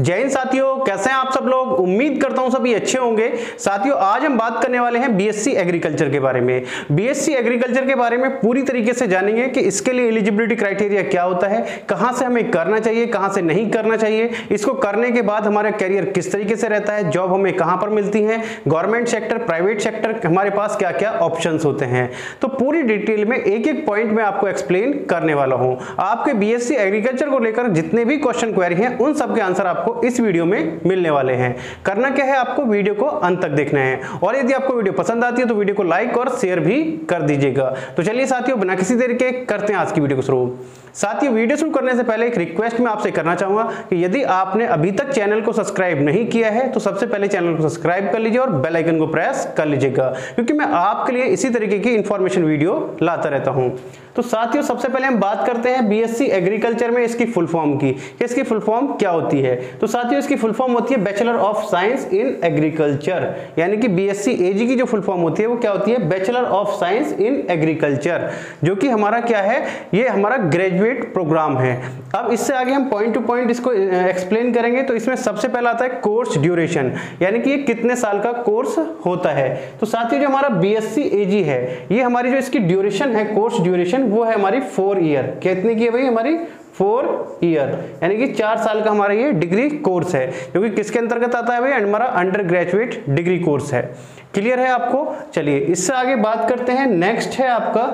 जय हिंद साथियों, कैसे हैं आप सब लोग। उम्मीद करता हूं सभी अच्छे होंगे। साथियों, आज हम बात करने वाले हैं बीएससी एग्रीकल्चर के बारे में। बीएससी एग्रीकल्चर के बारे में पूरी तरीके से जानेंगे कि इसके लिए एलिजिबिलिटी क्राइटेरिया क्या होता है, कहां से हमें करना चाहिए, कहां से नहीं करना चाहिए, इसको करने के बाद हमारा करियर किस तरीके से रहता है, जॉब हमें कहां पर मिलती है, गवर्नमेंट सेक्टर, प्राइवेट सेक्टर, हमारे पास क्या क्या ऑप्शन होते हैं। तो पूरी डिटेल में एक एक पॉइंट में आपको एक्सप्लेन करने वाला हूँ। आपके बीएससी एग्रीकल्चर को लेकर जितने भी क्वेश्चन क्वेरी हैं उन सबके आंसर आपको इस वीडियो में मिलने वाले हैं। करना क्या है, आपको वीडियो को अंत तक देखना है और यदि आपको वीडियो पसंद आती है तो वीडियो को लाइक और शेयर भी कर दीजिएगा। तो चलिए साथियों, बिना किसी देर के करते हैं आज की वीडियो को शुरू। साथियों, वीडियो शुरू करने से पहले एक रिक्वेस्ट मैं आपसे करना चाहूंगा कि यदि आपने अभी तक चैनल को सब्सक्राइब नहीं किया है तो सबसे पहले चैनल को सब्सक्राइब कर लीजिए और बेल आइकन को प्रेस कर लीजिएगा, क्योंकि मैं आपके लिए इसी तरीके की इंफॉर्मेशन वीडियो लाता रहता हूं। तो साथियों, सबसे पहले हम बात करते हैं बीएससी एग्रीकल्चर में इसकी फुल फॉर्म की। इसकी फुल फॉर्म क्या होती है? तो साथियों, इसकी फुल फॉर्म होती है bachelor of science in agriculture, यानी कि बीएससी एजी की जो फुल फॉर्म होती है वो क्या होती है? Bachelor of science in agriculture, जो कि हमारा क्या है, ये हमारा ग्रेजुएट प्रोग्राम है। अब इससे आगे हम पॉइंट टू पॉइंट इसको एक्सप्लेन करेंगे। तो इसमें सबसे पहला आता है कोर्स ड्यूरेशन, यानी कि ये कितने साल का कोर्स होता है। तो साथियों, जो हमारा बीएससी एजी है, ये हमारी जो इसकी ड्यूरेशन है, कोर्स ड्यूरेशन, वो है हमारी 4 ईयर। कितनी की है भाई? हमारी 4 ईयर, यानी कि 4 साल का हमारा ये डिग्री कोर्स है, जो कि किसके अंतर्गत आता है भाई? हमारा अंडर ग्रेजुएट डिग्री कोर्स है। क्लियर है आपको? चलिए, इससे आगे बात करते हैं। नेक्स्ट है आपका,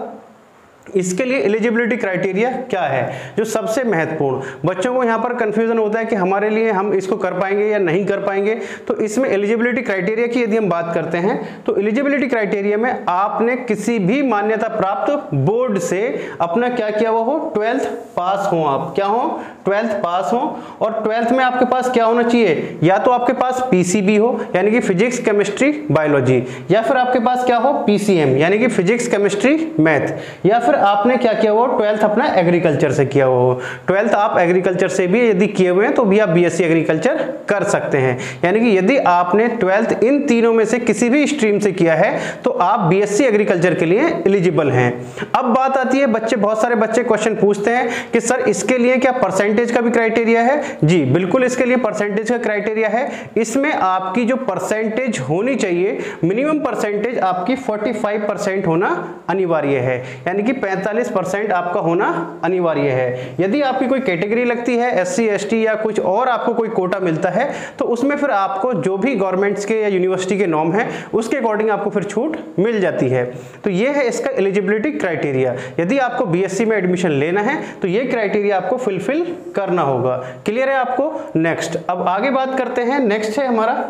इसके लिए एलिजिबिलिटी क्राइटेरिया क्या है, जो सबसे महत्वपूर्ण। बच्चों को यहाँ पर कंफ्यूजन होता है कि हमारे लिए हम इसको कर पाएंगे या नहीं कर पाएंगे। तो इसमें एलिजिबिलिटी क्राइटेरिया की यदि हम बात करते हैं तो एलिजिबिलिटी क्राइटेरिया में आपने किसी भी मान्यता प्राप्त बोर्ड से अपना क्या किया हुआ हो, 12th पास हो। आप क्या हो? 12th पास हो। और 12th में आपके पास क्या होना चाहिए? या तो आपके पास PCB हो, यानी कि फिजिक्स केमिस्ट्री बायोलॉजी, या फिर आपके पास क्या हो, PCM, यानी कि फिजिक्स केमिस्ट्री मैथ, या फिर आपने क्या किया हो, 12th अपना एग्रीकल्चर से किया हो। 12th आप एग्रीकल्चर से भी यदि किए हुए हैं तो भी आप बीएससी एग्रीकल्चर कर सकते हैं। यानी कि यदि आपने 12th इन तीनों में से किसी भी स्ट्रीम से किया है तो आप बीएससी एग्रीकल्चर के लिए एलिजिबल हैं। अब बात आती है, बच्चे, बहुत सारे बच्चे क्वेश्चन पूछते हैं कि सर इसके लिए क्या परसेंटेज का भी क्राइटेरिया है? जी बिल्कुल, इसके लिए परसेंटेज का क्राइटेरिया है। इसमें आपकी जो परसेंटेज होनी चाहिए, मिनिमम परसेंटेज आपकी 45% होना अनिवार्य है, यानी कि 45% आपका होना अनिवार्य है। यदि आपकी कोई कैटेगरी लगती है, SC ST या कुछ और आपको कोई कोटा मिलता है, तो उसमें फिर आपको जो भी गवर्नमेंट्स के या यूनिवर्सिटी के नॉर्म है उसके अकॉर्डिंग आपको फिर छूट मिल जाती है। तो ये है इसका एलिजिबिलिटी क्राइटेरिया। यदि आपको बीएससी में एडमिशन लेना है तो ये क्राइटेरिया आपको फुलफिल करना होगा। क्लियर है आपको? नेक्स्ट, अब आगे बात करते हैं। नेक्स्ट है हमारा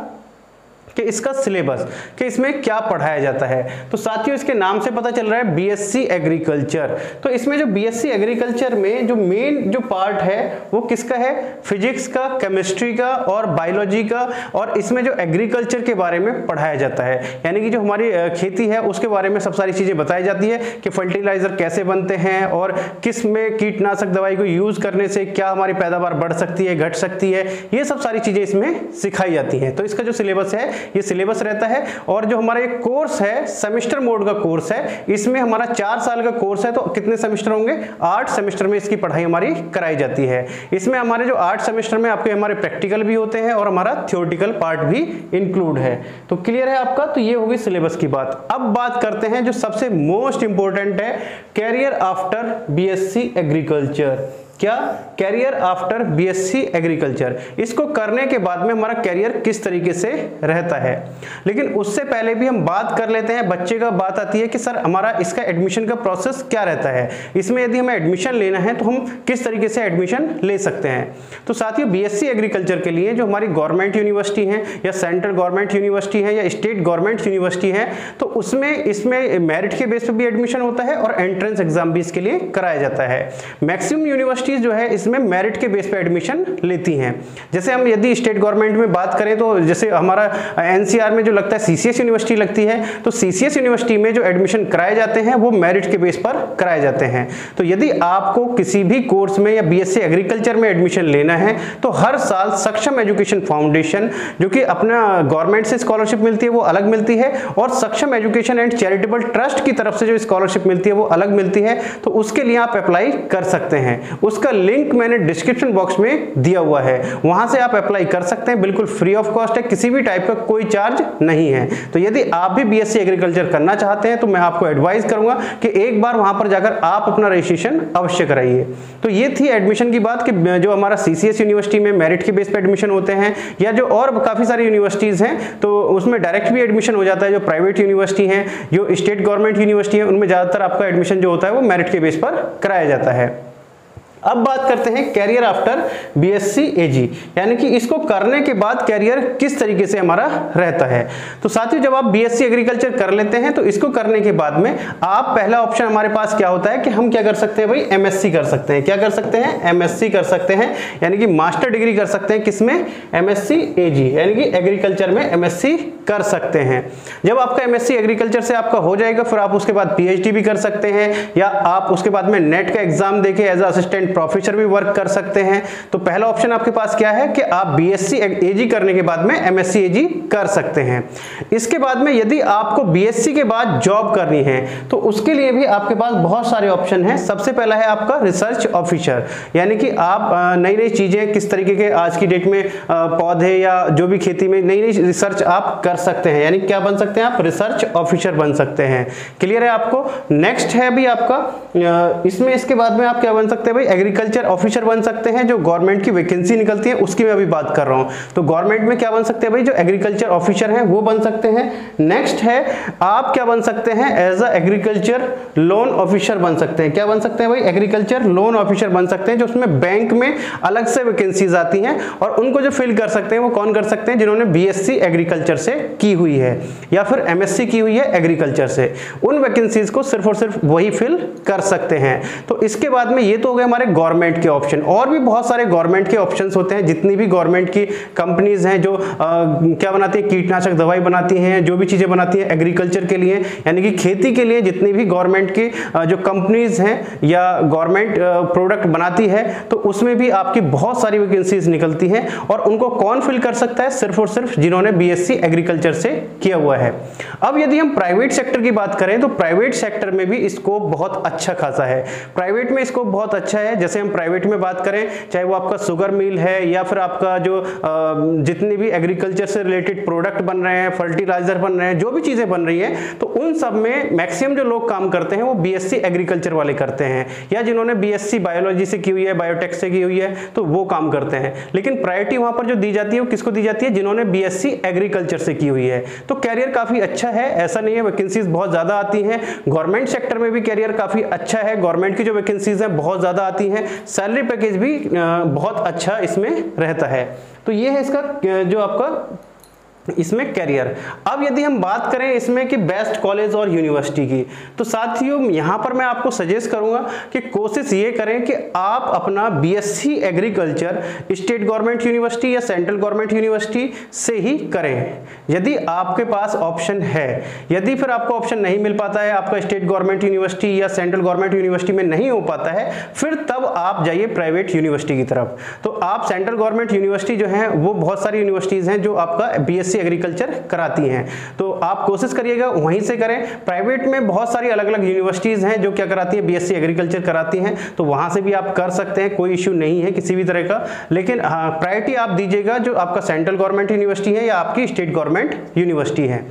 कि इसका सिलेबस, कि इसमें क्या पढ़ाया जाता है। तो साथियों, इसके नाम से पता चल रहा है बीएससी एग्रीकल्चर। तो इसमें जो बीएससी एग्रीकल्चर में जो मेन जो पार्ट है वो किसका है? फिजिक्स का, केमिस्ट्री का और बायोलॉजी का। और इसमें जो एग्रीकल्चर के बारे में पढ़ाया जाता है, यानी कि जो हमारी खेती है उसके बारे में सब सारी चीज़ें बताई जाती है कि फर्टिलाइजर कैसे बनते हैं और किस में कीटनाशक दवाई को यूज़ करने से क्या हमारी पैदावार बढ़ सकती है, घट सकती है, ये सब सारी चीज़ें इसमें सिखाई जाती हैं। तो इसका जो सिलेबस है, ये सिलेबस रहता है। और जो हमारा एक कोर्स है, सेमेस्टर मोड का कोर्स है, इसमें हमारा 4 साल का कोर्स है। तो कितने सेमेस्टर होंगे? 8 सेमेस्टर में इसकी पढ़ाई हमारी कराई जाती है। इसमें हमारे जो 8 सेमेस्टर में आपके हमारे प्रैक्टिकल भी होते हैं और हमारा थ्योरेटिकल पार्ट भी इंक्लूड है। तो क्लियर है आपका? तो ये होगी सिलेबस की बात। अब बात करते हैं जो सबसे मोस्ट इंपॉर्टेंट है, कैरियर आफ्टर बीएससी एग्रीकल्चर। क्या? कैरियर आफ्टर बीएससी एग्रीकल्चर, इसको करने के बाद में हमारा कैरियर किस तरीके से रहता है। लेकिन उससे पहले भी हम बात कर लेते हैं, बच्चे का बात आती है कि सर हमारा इसका एडमिशन का प्रोसेस क्या रहता है, इसमें यदि हमें एडमिशन लेना है तो हम किस तरीके से एडमिशन ले सकते हैं। तो साथियों, बीएससी एग्रीकल्चर के लिए जो हमारी गवर्नमेंट यूनिवर्सिटी है या सेंट्रल गवर्नमेंट यूनिवर्सिटी है या स्टेट गवर्नमेंट यूनिवर्सिटी है, तो उसमें इसमें मेरिट के बेस पर भी एडमिशन होता है और एंट्रेंस एग्जाम भी इसके लिए कराया जाता है। मैक्सिमम यूनिवर्सिटी जो है इसमें मेरिट के बेस पे एडमिशन लेती हैं। जैसे हम यदि स्टेट गवर्नमेंट में बात करें तो जैसे हमारा एनसीआर में जो लगता है CCS यूनिवर्सिटी लगती है, तो CCS यूनिवर्सिटी में जो एडमिशन कराए जाते हैं वो मेरिट के बेस पर कराए जाते हैं। तो यदि आपको किसी भी कोर्स में या बीएससी एग्रीकल्चर में एडमिशन लेना है तो हर साल सक्षम एजुकेशन फाउंडेशन, जो कि अपना गवर्नमेंट से स्कॉलरशिप मिलती है वो अलग मिलती है, और सक्षम एजुकेशन एंड चैरिटेबल ट्रस्ट की तरफ से जो स्कॉलरशिप मिलती है वो अलग मिलती है। तो उसके लिए आप अप्लाई कर सकते हैं। उस उसका लिंक मैंने डिस्क्रिप्शन बॉक्स में दिया हुआ है, वहां से आप अप्लाई कर सकते हैं, बिल्कुल फ्री ऑफ कॉस्ट है, किसी भी टाइप का कोई चार्ज नहीं है। तो यदि आप भी बीएससी एग्रीकल्चर करना चाहते हैं तो मैं आपको एडवाइस करूंगा कि एक बार वहां पर जाकर आप अपना रजिस्ट्रेशन अवश्य कराइए। तो ये थी एडमिशन की बात कि जो हमारा सीसीएस यूनिवर्सिटी में मेरिट के बेस पर एडमिशन होते हैं या जो और काफी सारी यूनिवर्सिटीज हैं तो उसमें डायरेक्ट भी एडमिशन हो जाता है। जो प्राइवेट यूनिवर्सिटी हैं, जो स्टेट गवर्नमेंट यूनिवर्सिटी है, उनमें ज्यादातर आपका एडमिशन जो होता है वो मेरिट के बेस पर कराया जाता है। अब बात करते हैं कैरियर आफ्टर बीएससी एजी, यानी कि इसको करने के बाद कैरियर किस तरीके से हमारा रहता है। तो साथियों, जब आप बीएससी एग्रीकल्चर कर लेते हैं तो इसको करने के बाद में आप पहला ऑप्शन हमारे पास क्या होता है कि हम क्या कर सकते हैं भाई, एमएससी कर सकते हैं। क्या कर सकते हैं? एमएससी कर सकते हैं, यानी कि मास्टर डिग्री कर सकते हैं। किसमें? एमएससी एजी, यानी कि एग्रीकल्चर में एमएससी कर सकते हैं। जब आपका एमएससी एग्रीकल्चर से आपका हो जाएगा फिर आप उसके बाद पीएचडी भी कर सकते हैं या आप उसके बाद में नेट का एग्जाम देके एज असिस्टेंट प्रोफेसर भी वर्क कर सकते हैं। तो पहला ऑप्शन आपके पास क्या है कि आप बीएससी एजी करने के बाद में एमएससी एजी कर सकते हैं। इसके बाद में यदि आपको बीएससी के बाद जॉब करनी है तो उसके लिए भी आपके पास बहुत सारे ऑप्शन हैं। सबसे पहला है आपका रिसर्च ऑफिसर, यानी कि आप नई नई चीजें किस तरीके के आज की डेट में पौधे या जो भी खेती में नई नई रिसर्च आप कर सकते हैं, यानी क्या बन सकते हैं आप? रिसर्च ऑफिसर बन सकते हैं। क्लियर है आपको? नेक्स्ट है भी आपका इसमें, इसके बाद में आप क्या बन सकते हैं भाई? एग्रीकल्चर ऑफिसर बन सकते हैं। जो गवर्नमेंट की वैकेंसी निकलती है उसकी मैं अभी बात कर रहा हूं। तो गवर्नमेंट में क्या बन सकते हैं भाई? जो एग्रीकल्चर ऑफिसर हैं वो बन सकते हैं। नेक्स्ट है आप क्या बन सकते हैं? As a agriculture loan officer बन सकते हैं। क्या बन सकते हैं भाई? एग्रीकल्चर लोन ऑफिसर बन सकते हैं, जो उसमें बैंक में अलग से वैकेंसीज आती हैं और उनको जो फिल कर सकते हैं वो कौन कर सकते हैं? जिन्होंने बीएससी एग्रीकल्चर से की हुई है या फिर एमएससी की हुई है एग्रीकल्चर से, उन वैकेंसीज को सिर्फ और सिर्फ वही फिल कर सकते हैं। तो इसके बाद में ये तो हो गए हमारे गवर्नमेंट के ऑप्शन। और भी बहुत सारे गवर्नमेंट के ऑप्शंस होते हैं, जितनी भी गवर्नमेंट की कंपनीज हैं जो क्या बनाती है, कीटनाशक दवाई बनाती हैं, जो भी चीजें बनाती हैं एग्रीकल्चर के लिए, यानी कि खेती के लिए जितनी भी गवर्नमेंट की जो कंपनीज हैं या गवर्नमेंट प्रोडक्ट बनाती है तो उसमें भी आपकी बहुत सारी वैकेंसीज निकलती हैं और उनको कौन फिल कर सकता है? सिर्फ और सिर्फ जिन्होंने बीएससी एग्रीकल्चर से किया हुआ है। अब यदि हम प्राइवेट सेक्टर की बात करें तो प्राइवेट सेक्टर में भी स्कोप बहुत अच्छा खासा है। प्राइवेट में स्कोप बहुत अच्छा है। जैसे हम प्राइवेट में बात करें, चाहे वो आपका शुगर मिल है या फिर आपका जो जितनी भी एग्रीकल्चर से रिलेटेड प्रोडक्ट बन रहे हैं, फर्टिलाइजर बन रहे हैं, जो भी चीजें बन रही हैं तो उन सब में मैक्सिमम जो लोग काम करते हैं वो बीएससी एग्रीकल्चर वाले करते हैं या जिन्होंने बीएससी बायोलॉजी से की हुई है, बायोटेक से की हुई है तो वो काम करते हैं। लेकिन प्रायोरिटी वहां पर जो दी जाती है वो किसको दी जाती है? जिन्होंने बीएससी एग्रीकल्चर से की हुई है। तो कैरियर काफी अच्छा है, ऐसा नहीं है। वैकेंसीज बहुत ज्यादा आती हैं। गवर्नमेंट सेक्टर में भी कैरियर काफी अच्छा है। गवर्नमेंट की जो वैकेंसीज हैं बहुत ज्यादा आती हैं। सैलरी पैकेज भी बहुत अच्छा इसमें रहता है। तो ये है इसका जो आपका इसमें कैरियर। अब यदि हम बात करें इसमें कि बेस्ट कॉलेज और यूनिवर्सिटी की, तो साथियों यहाँ पर मैं आपको सजेस्ट करूँगा कि कोशिश ये करें कि आप अपना BSc agriculture state government university या सेंट्रल गवर्नमेंट यूनिवर्सिटी से ही करें, यदि आपके पास ऑप्शन है। यदि फिर आपको ऑप्शन नहीं मिल पाता है, आपका स्टेट गवर्नमेंट यूनिवर्सिटी या सेंट्रल गवर्नमेंट यूनिवर्सिटी में नहीं हो पाता है, फिर तब आप जाइए प्राइवेट यूनिवर्सिटी की तरफ। तो आप सेंट्रल गवर्नमेंट यूनिवर्सिटी जो है वो बहुत सारी यूनिवर्सिटीज हैं जो आपका बीएससी एग्रीकल्चर कराती हैं, तो आप कोशिश करिएगा वहीं से करें। प्राइवेट में बहुत सारी अलग अलग यूनिवर्सिटीज हैं जो क्या कराती है? बीएससी एग्रीकल्चर कराती हैं, तो वहां से भी आप कर सकते हैं, कोई इश्यू नहीं है किसी भी तरह का। लेकिन प्रायोरिटी आप दीजिएगा जो आपका सेंट्रल गवर्नमेंट यूनिवर्सिटी है या आपकी स्टेट गवर्नमेंट यूनिवर्सिटी है।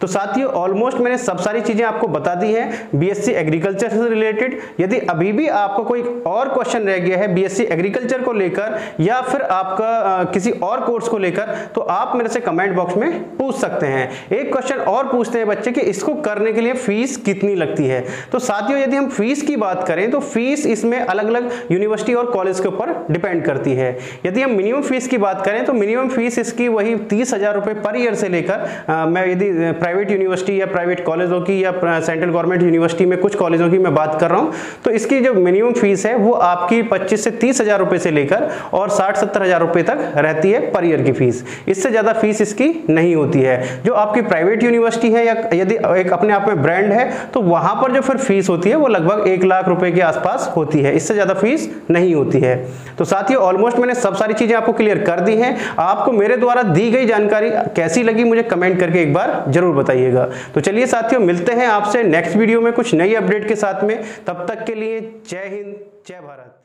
तो साथियों ऑलमोस्ट मैंने सब सारी चीजें आपको बता दी हैं बीएससी एग्रीकल्चर से रिलेटेड। यदि अभी भी आपको कोई और क्वेश्चन रह गया है बीएससी एग्रीकल्चर को लेकर या फिर आपका किसी और कोर्स को लेकर, तो आप मेरे से कमेंट बॉक्स में पूछ सकते हैं। एक क्वेश्चन और पूछते हैं बच्चे कि इसको करने के लिए फीस कितनी लगती है। तो साथियों यदि हम फीस की बात करें तो फीस इसमें अलग अलग यूनिवर्सिटी और कॉलेज के ऊपर डिपेंड करती है। यदि हम मिनिमम फीस की बात करें तो मिनिमम फीस इसकी वही 30,000 रुपये पर ईयर से लेकर मैं यदि प्राइवेट यूनिवर्सिटी या प्राइवेट कॉलेजों की या सेंट्रल गवर्नमेंट यूनिवर्सिटी में कुछ कॉलेजों की मैं बात कर रहा हूं, तो इसकी जो मिनिमम फीस है वो आपकी 25 से 30,000 रुपये से लेकर और 60-70,000 रुपये तक रहती है पर ईयर की फीस। इससे ज़्यादा फीस इसकी नहीं होती है। जो आपकी प्राइवेट यूनिवर्सिटी है या यदि एक अपने आप में ब्रांड है तो वहां पर जो फिर फीस होती है वो लगभग 1 लाख रुपए के आसपास होती है। इससे ज़्यादा फीस नहीं होती है। तो साथियों ऑलमोस्ट मैंने सब सारी चीज़ें आपको क्लियर कर दी हैं। आपको मेरे द्वारा दी गई जानकारी कैसी लगी मुझे कमेंट करके एक बार जरूर बताइएगा। तो चलिए साथियों मिलते हैं आपसे नेक्स्ट वीडियो में कुछ नई अपडेट के साथ में। तब तक के लिए जय हिंद, जय भारत।